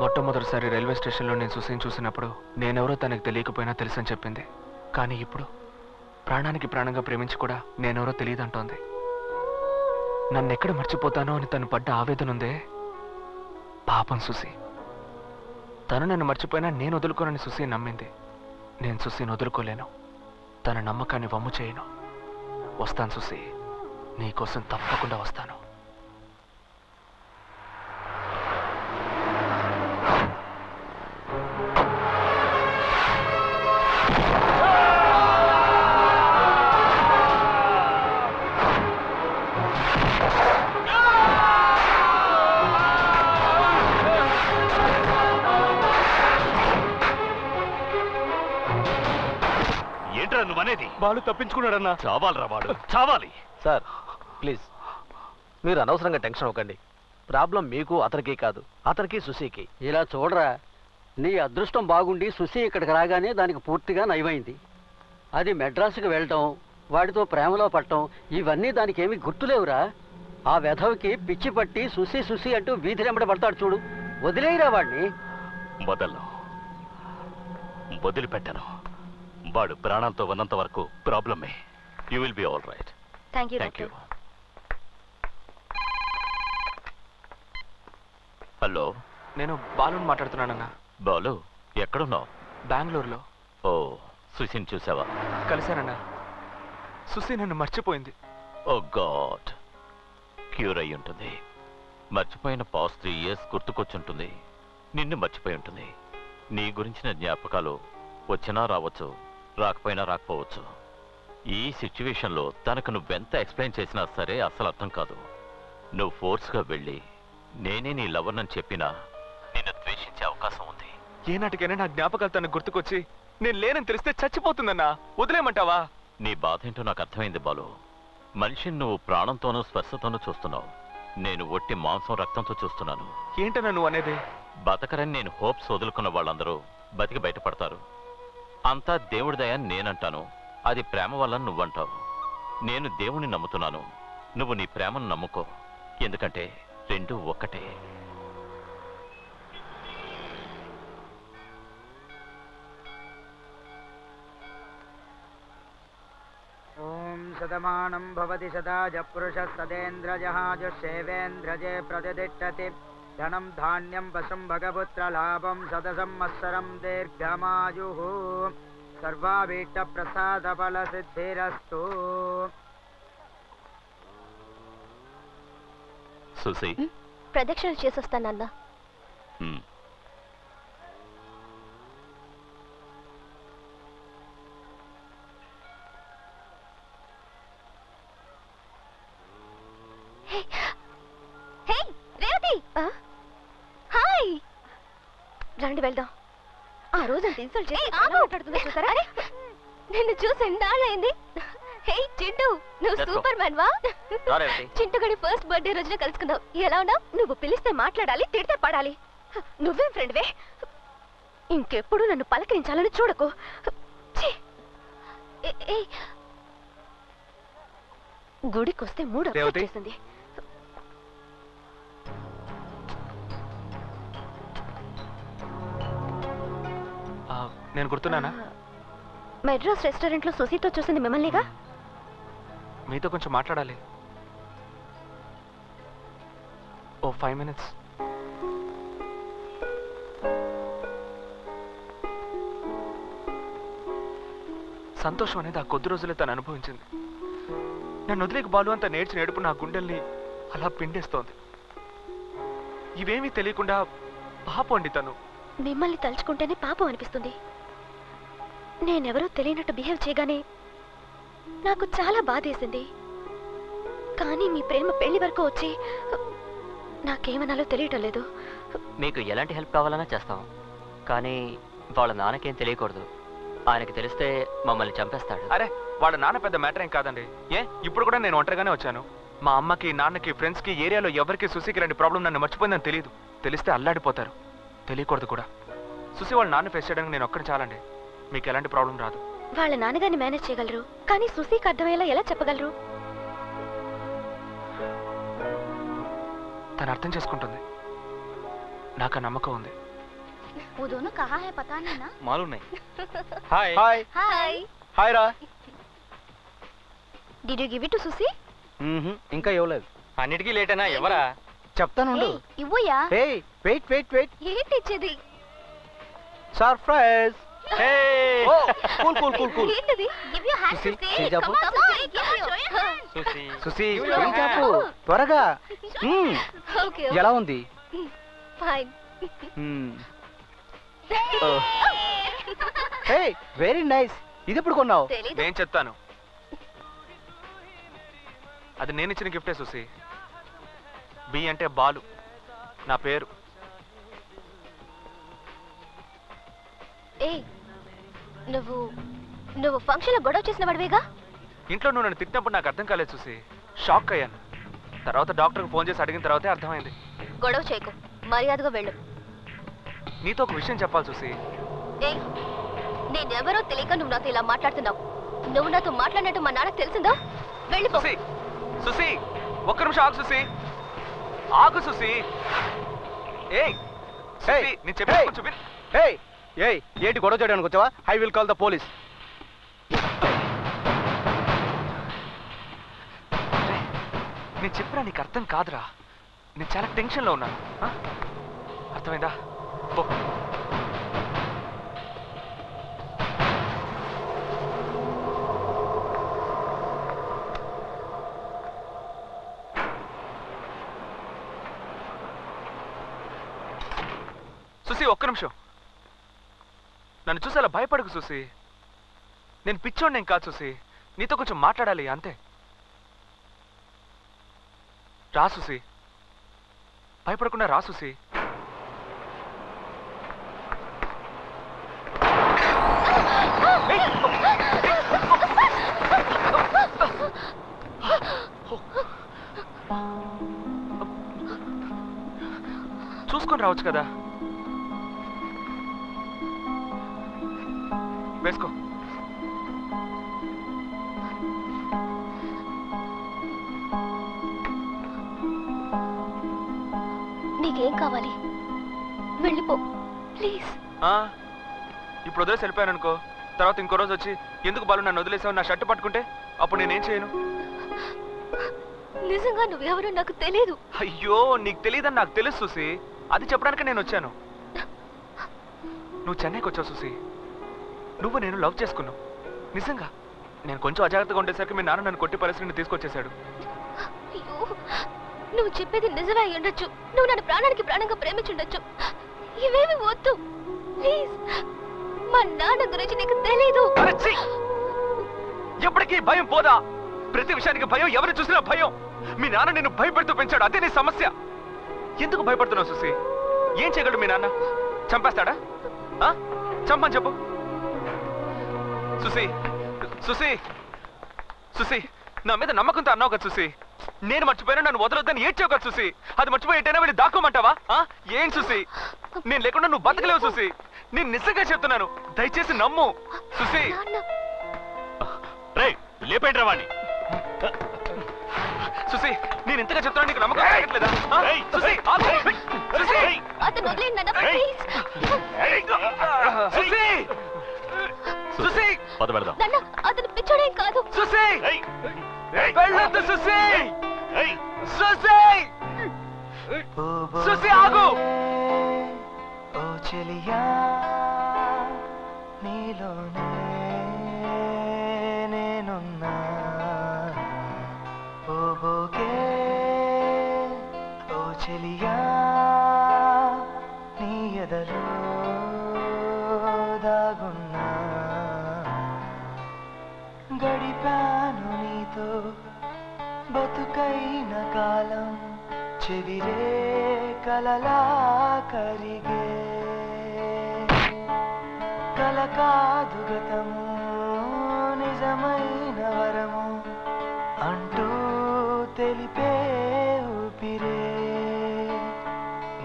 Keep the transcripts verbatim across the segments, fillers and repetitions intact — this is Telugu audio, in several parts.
మొట్టమొదటిసారి రైల్వే స్టేషన్లో నేను సుశీని చూసినప్పుడు నేనెవరో తనకు తెలియకపోయినా తెలుసని చెప్పింది. కానీ ఇప్పుడు ప్రాణానికి ప్రాణంగా ప్రేమించి కూడా నేనెవరో తెలియదంటోంది. నన్నెక్కడ మర్చిపోతానో అని తను పడ్డ ఆవేదన ఉందే, పాపం సుశీ. తను నన్ను మర్చిపోయినా నేను వదులుకోనని సుశీ నమ్మింది. నేను సుశీని వదులుకోలేను, తన నమ్మకాన్ని వమ్ము చేయను. వస్తాను సుశీ, నీకోసం తప్పకుండా వస్తాను. బాలు తప్పించుకున్నాడన్నా, చావాలరా వాడు, చావాలి. సార్ ప్లీజ్ మీరు అనవసరంగా టెన్షన్ అవ్వకండి. ప్రాబ్లం మీకు అతనికి కాదు, అతనికి సుశీకి. ఇలా చూడరా, నీ అదృష్టం బాగుండి సుశీ ఇక్కడికి రాగానే దానికి పూర్తిగా నయమైంది. అది మెడ్రాస్కి వెళ్ళటం, వాడితో ప్రేమలో పట్టడం, ఇవన్నీ దానికి ఏమీ గుర్తులేవురా. ఆ వెధవికి పిచ్చి పట్టి సుశీ సుశీ అంటూ వీధి వెంబడి పడతాడు చూడు, వదిలేయరా వాడిని. వదలను, వదిలిపెట్టను. వాడు ప్రాణాలతో ఉన్నంత వరకు ప్రాబ్లమే. You will be all right. Thank you thank you. Hello, నేను బాలుని మాట్లాడుతున్నానన్నా. బాలు, ఎక్కడున్నావు? బెంగళూరులో. ఓ, సుశీని చూసావా? కలిశానన్నా. సుశీ నన్ను మర్చిపోయింది. ఓ గాడ్, క్యూర్ అయి ఉంటుంది. మర్చిపోయిన పాస్ త్రీ ఇయర్స్ గుర్తుకొచ్చుంటుంది. నిన్ను మర్చిపోయి ఉంటుంది. నీ గురించిన జ్ఞాపకాలు వచ్చినా రావచ్చు, రాకపోయినా రాకపోవచ్చు. ఈ సిచ్యువేషన్లో తనకు నువ్వెంత ఎక్స్ప్లెయిన్ చేసినా సరే అసలు అర్థం కాదు. నువ్వు ఫోర్స్గా వెళ్ళి నేనే నీ లవర్నని చెప్పినా నిన్ను ద్వేషించే అవకాశం ఉంది. ఏనాటికైనా నా జ్ఞాపకాలు తనకు గుర్తుకొచ్చి నేను లేనని తెలిస్తే చచ్చిపోతుందన్నా, వదిలేమంటావా? నీ బాధ ఏంటో నాకు అర్థమైంది బాలు. మనిషిని నువ్వు ప్రాణంతోనూ స్పర్శతోనూ చూస్తున్నావు, నేను ఒట్టి మాంసం రక్తంతో చూస్తున్నాను. ఏంటన్నా నువ్వు అనేది? బతకరని నేను హోప్స్ వదులుకున్న వాళ్ళందరూ బతికి బయటపడతారు. అంతా దేవుడి దయ నేనంటాను, అది ప్రేమ వల్ల నువ్వంటావు. నేను దేవుణ్ణి నమ్ముతున్నాను, నువ్వు నీ ప్రేమను నమ్ముకో. ఎందుకంటే రెండు ఒక్కటే. ఓం శతమానం భవతి శతాజ పురుష సదేంద్రజహాజ సేవేంద్రజే ప్రతిష్టతి. ధనం ధాన్యం వశం భగపుత్ర లాభం సదసం మత్సరం దీర్ఘమాయు సర్వాభీష్ట ప్రసాద ఫల సిద్ధిరస్తు. సుశీ, ప్రదక్షిణలు చేసొస్తానన్నా. రండి వెళ్దాం. ఆ రోజు ఇన్సల్ట్ చేసి మాట్లాడుతున్నా చూసారా? అరే, నిన్ను చూసి ఎండాళ్ళైంది. హే చింటు, నువ్వు సూపర్ మ్యాన్ వా. చింటు గడి ఫస్ట్ బర్త్డే రోజున కలుసుకుందాం. ఎలా ఉన్నావు? నువ్వు పిలిస్తే మాట్లాడాలి, తిడితే పడాలి. నువ్వే ఫ్రెండ్వే. ఇంకెప్పుడు నన్ను పలకరించాలని చూడకు. గుడికొస్తే మూడు చేసింది. నేను గుర్తున్నానా? మెడ్రాస్ రెస్టారెంట్లో సుశీతో చూసింది మిమ్మల్నిగా. మీతో కొంచెం మాట్లాడాలి. ఓ ఫైవ్ మినిట్స్. సంతోషం అనేది ఆ కొద్ది రోజులే తను అనుభవించింది. నన్ను వదిలేక బాలు అంతా నేర్చి నేడుపు నా గుండెల్ని అలా పిండేస్తోంది. ఇవేమీ తెలియకుండా పాపం అండి తను. మిమ్మల్ని తలుచుకుంటేనే పాపం అనిపిస్తుంది. నేనెవరో తెలియనట్టు బిహేవ్ చేయగానే నాకు చాలా బాధేసింది. కానీ మీ ప్రేమ పెళ్లి వరకు వచ్చి నాకేమనాలో తెలియటం లేదు. మీకు ఎలాంటి హెల్ప్ కావాలన్నా చేస్తాం, కానీ వాళ్ళ నాన్నకేం తెలియకూడదు. ఆయనకి తెలిస్తే మమ్మల్ని చంపేస్తాడు. అరే, వాళ్ళ నాన్న పెద్ద మ్యాటర్ ఏం కాదండి. ఏ, ఇప్పుడు కూడా నేను ఒంటరిగానే వచ్చాను. మా అమ్మకి, నాన్నకి, ఫ్రెండ్స్కి, ఏరియాలో ఎవరికి సుశీకి లాంటి ప్రాబ్లం నన్ను మర్చిపోయిందని తెలియదు. తెలిస్తే అల్లాడిపోతారు. తెలియకూడదు కూడా. సుశీ వాళ్ళ నాన్న ఫేస్ చేయడానికి నేను ఒక్కడే చాలండి. మీకు ఎలాంటి ప్రాబ్లం రాదు. వాళ్ళ నాన్నగారిని మేనేజ్ చేయగలరు, కానీ సుశీకి అర్థమయ్యేలా ఎలా చెప్పగలరు? తను అర్థం చేసుకుంటుంది, నాకు నమ్మకం ఉంది. वो दोनों कहाँ है पता नहीं ना, मालूम नहीं। हाय हाय हाय हाय रा। Did you give it to Susie? हम्म इनका योल है। आने की लेट है ना ये वरा। चप्पन उन्हें। ये वो या? Hey wait wait wait। ये टीचर दी। Surprise! Hey! Oh, cool, cool, cool, cool. Give your hand, Susie. Susie, come on, Susie. Give your hand. Susie, Susie, give your hand. Twaraga. Hmm. Okay. Yala undi. Fine. Hmm. Hey, very nice. Idi padu konnao. Nen chettanu. Adi nenu ichina gift e Susie. B ante Balu. Na peru. Hey, నువ్వు నువ్వు ఫంక్షన్లో గొడవ చేసిన వాడివేగా? ఇంట్లో నువ్వు నన్ను తిట్టినప్పుడు నాకు అర్థం కాలేదు చూసి షాక్ అయ్యాను. తర్వాత డాక్టర్కి ఫోన్ చేసి అడిగిన తర్వాతే అర్థమైంది. గొడవ చేయకు, మర్యాదగా వెళ్ళు. నీతో ఒక విషయం చెప్పాలి చూసి. ఏ నేను ఎవరో తెలియక నువ్వు నాతో ఇలా మాట్లాడుతున్నావు. నువ్వు నాతో మాట్లాడినట్టు మా నాన్నకు తెలిసిందో? వెళ్ళిపో. చూసి చూసి ఒక్క నిమిషం ఆగు చూసి. ఆగు చూసి. ఏ చూసి నేను చెప్పేది చూపి. ఏ ఏయ్ ఏంటి గొడవ చేయడానికి వచ్చావా? I will call the police. నేను చెప్పినా నీకు అర్థం కాదురా, నేను చాలా టెన్షన్లో ఉన్నాను. అర్థమైందా? సుసి ఒక్క నిమిషం, నన్ను చూసి అలా భయపడకు చూసి. నేను పిచ్చోండి నేను కాదు చూసి, నీతో కొంచెం మాట్లాడాలి అంతే. రా చూసి, భయపడకుండా రా చూసి. చూసుకొని రావచ్చు కదా. వేసుకో. నీకేం కావాలి? వెళ్ళిపో ప్లీజ్. ఇప్పుడు వదిలేసి వెళ్ళిపోయాను అనుకో, తర్వాత ఇంకో రోజు వచ్చి ఎందుకు బాలు నన్ను వదిలేసావు, నా షర్ట్ పట్టుకుంటే అప్పుడు నేనేం చేయను? నిజంగా నువ్వెవరో నాకు తెలియదు. అయ్యో నీకు తెలియదని నాకు తెలుసు చూసి, అది చెప్పడానికి నేను వచ్చాను. నువ్వు చెన్నైకి వచ్చావు చూసి, నువ్వు నేను లవ్ చేసుకున్నావు. నిజంగా నేను కొంచెం అజాగ్రత్తగా ఉండేసరికి మీ నాన్న నన్ను కొట్టి పరిస్థితిని తీసుకొచ్చేశాడు. నువ్వు చెప్పేది నిజమే అయి ఉండొచ్చు, నువ్వు నన్ను ప్రాణానికి ప్రాణంగా ప్రేమించుండొచ్చు. ఇవేమి వద్దు ప్లీజ్, మా నాన్న గురించి నీకు తెలీదు. ఎప్పటికీ భయం పోదా? ప్రతి విషయానికి భయం, ఎవరు చూసినా భయం. మీ నాన్న నిన్ను భయపెడుతూ పెంచాడు, అదే నీ సమస్య. ఎందుకు భయపడుతున్నావు సుసి? ఏం చేయగలడు మీ నాన్న? చంపేస్తాడా? చంపని చెప్పు సుసి. సుసి సుసి నా మీద నమ్మకంతో అన్నావు కదా సుసి, నేను మర్చిపోయినా నన్ను వదలొద్దని ఏడ్చావు కదా సుసి, అది మర్చిపోయేటైనా వీళ్ళు దాక్కోమంటావా? ఏం సుసి, నేను లేకుండా నువ్వు బతకలేవు సుసి, నేను నిజంగా చెప్తున్నాను, దయచేసి నమ్ము సుసి. రేయ్ లేపేంట్రా వాణ్ణి. సుసి నేను ఇంతగా చెప్తున్నా నీకు నమ్మకం రావట్లేదా? సుసి సుసి అతను వదిలేండి నాన్న ప్లీజ్. సుసి సుసి పద వెళ్దాం. నాన్న అతను పిచ్చోడేం కాదు. సుసి వెళ్ళొద్దు సుసి. సుసి సుసి ఆగు. ఓ చెలియా నీలోనే నేనున్నా, ఓ బోగే ఓ చెలియా నీ ఎదలో దాగున్నా, గడిపాను నీతో బతుకైన కాలం, చెదిరే కలలా కరిగే కల కాదు గతము, నిజమైన వరము అంటూ తెలిపే ఊపిరే.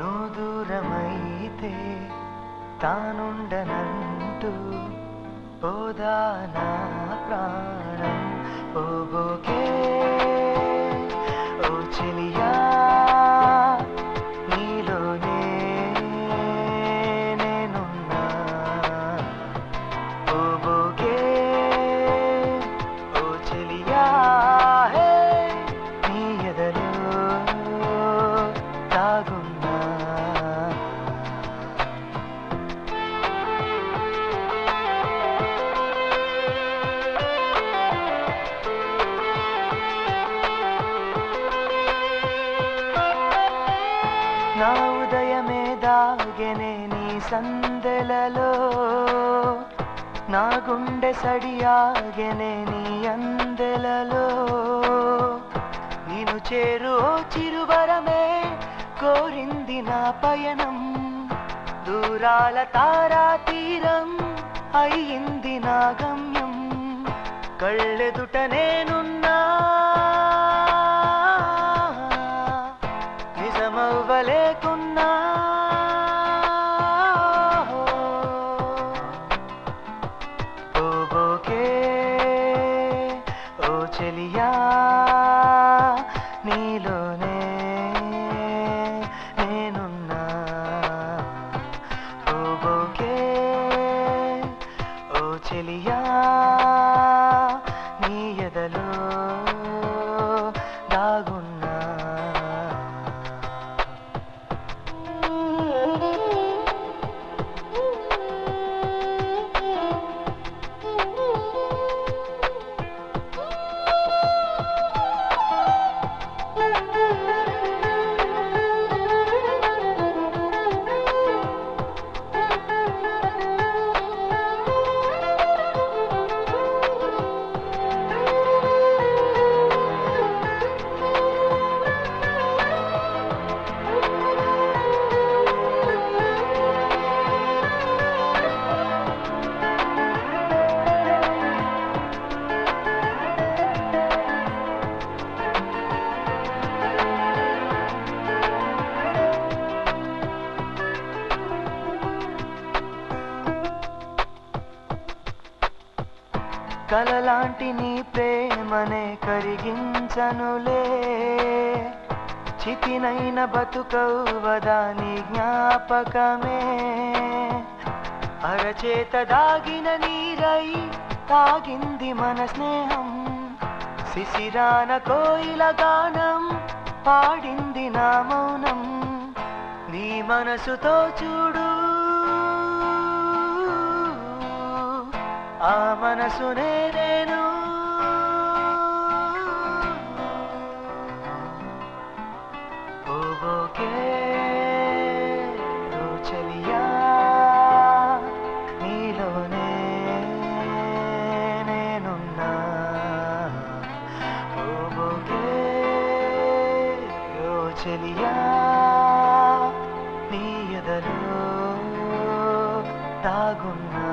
నువ్వు దూరమైతే తానుండనంటూ ఓదానా ప్రాణం, ఓ బోకే ఓ చెలియా నీలోనే నా ఉదయమే దాగెనే నీ సందెలలో నా గుండె సడియాగెనే నీ అందెలలో నీను చేరో చిరువరమే కోరింది నా పయనం దూరాల తారా తీరం అయ్యింది నా గమ్యం కళ్ళెదుట నేనున్నా లేకున్నా ఓబోకే ఓ చెలియా నీలోనే నేనున్నా ఓబోకే ఓ చెలియా నీ ఎదలో దాగున్నా కలలాంటి నీ ప్రేమనే కరిగించనులే చితినైన బతుకవ్వదా నీ జ్ఞాపకమే అరచేత దాగిన నీరై తాగింది మన స్నేహం శిశిరాన కోయిల గానం పాడింది నా మౌనం నీ మనసుతో చూడు ఆ మనసునే నేను ఓబోకే ఓ చెలియా నీలోనే నేనున్నా ఓబోకే ఓ చెలియా నీ ఎదలో దాగున్నా.